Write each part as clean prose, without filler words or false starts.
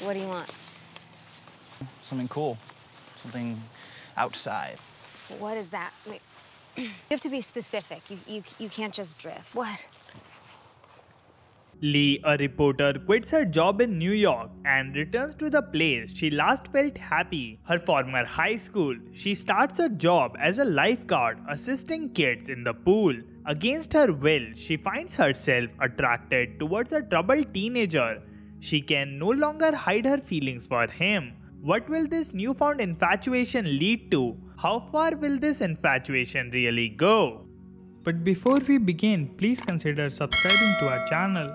What do you want? Something cool. Something outside. What is that? Wait. You have to be specific. You can't just drift. What? Lee, a reporter, quits her job in New York and returns to the place she last felt happy, her former high school. She starts a job as a lifeguard, assisting kids in the pool. Against her will, she finds herself attracted towards a troubled teenager. She can no longer hide her feelings for him. What will this newfound infatuation lead to? How far will this infatuation really go? But before we begin, please consider subscribing to our channel.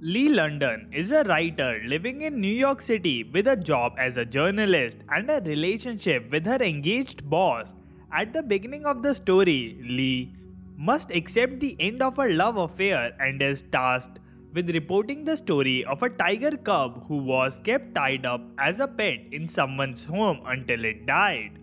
Lee London is a writer living in New York City with a job as a journalist and a relationship with her engaged boss. At the beginning of the story, Lee must accept the end of her love affair and is tasked with reporting the story of a tiger cub who was kept tied up as a pet in someone's home until it died.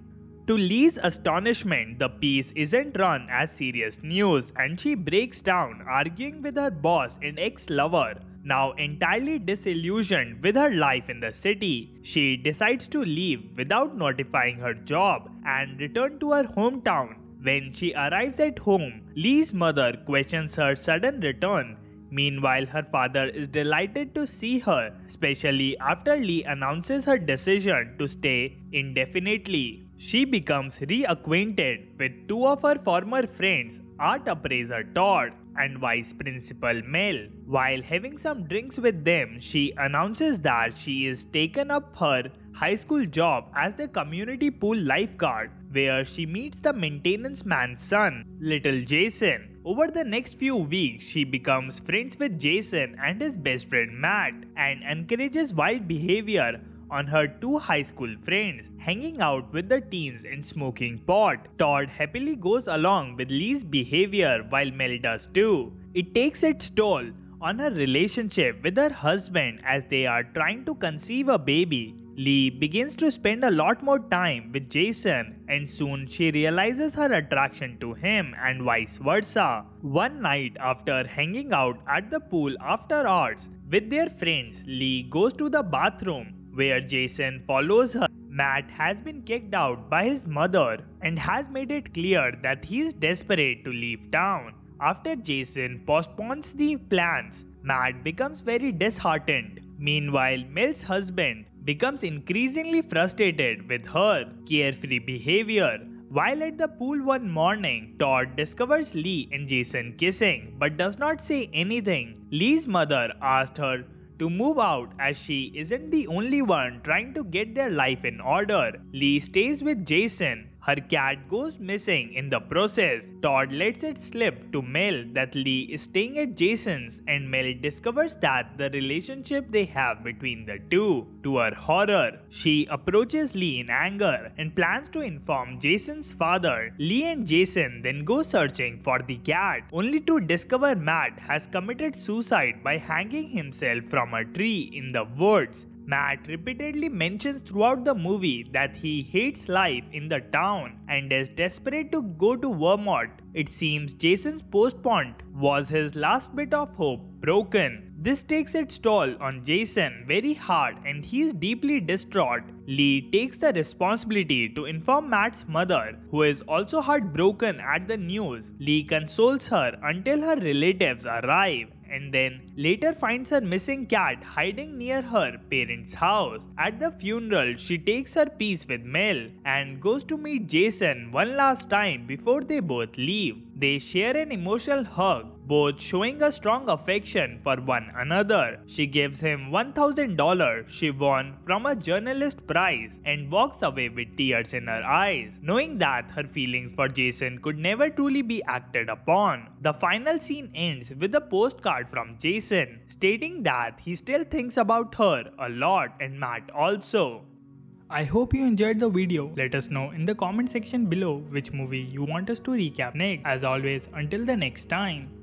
To Lee's astonishment, the piece isn't run as serious news and she breaks down, arguing with her boss and ex-lover. Now entirely disillusioned with her life in the city, she decides to leave without notifying her job and return to her hometown. When she arrives at home, Lee's mother questions her sudden return. Meanwhile, her father is delighted to see her, especially after Lee announces her decision to stay indefinitely. She becomes reacquainted with two of her former friends, art appraiser Todd and vice principal Mel. While having some drinks with them, she announces that she is taken up her high school job as the community pool lifeguard, where she meets the maintenance man's son, little Jason. Over the next few weeks, she becomes friends with Jason and his best friend Matt and encourages wild behavior on her two high school friends, hanging out with the teens and smoking pot. Todd happily goes along with Lee's behavior while Mel does too. It takes its toll on her relationship with her husband as they are trying to conceive a baby. Lee begins to spend a lot more time with Jason and soon she realizes her attraction to him and vice versa. One night after hanging out at the pool after hours with their friends, Lee goes to the bathroom where Jason follows her. Matt has been kicked out by his mother and has made it clear that he is desperate to leave town. After Jason postpones the plans, Matt becomes very disheartened. Meanwhile, Mel's husband becomes increasingly frustrated with her carefree behavior. While at the pool one morning, Todd discovers Lee and Jason kissing but does not say anything. Lee's mother asked her to move out as she isn't the only one trying to get their life in order. Lee stays with Jason. Her cat goes missing in the process. Todd lets it slip to Mel that Lee is staying at Jason's and Mel discovers that the relationship they have between the two. To her horror, she approaches Lee in anger and plans to inform Jason's father. Lee and Jason then go searching for the cat, only to discover Matt has committed suicide by hanging himself from a tree in the woods. Matt repeatedly mentions throughout the movie that he hates life in the town and is desperate to go to Vermont. It seems Jason's postponement was his last bit of hope broken. This takes its toll on Jason very hard and he is deeply distraught. Lee takes the responsibility to inform Matt's mother, who is also heartbroken at the news. Lee consoles her until her relatives arrive and then later finds her missing cat hiding near her parents' house. At the funeral, she takes her peace with Mel and goes to meet Jason one last time before they both leave. They share an emotional hug, both showing a strong affection for one another. She gives him $1,000 she won from a journalist prize and walks away with tears in her eyes, knowing that her feelings for Jason could never truly be acted upon. The final scene ends with a postcard from Jason, stating that he still thinks about her a lot and Matt also. I hope you enjoyed the video. Let us know in the comment section below which movie you want us to recap next. As always, until the next time.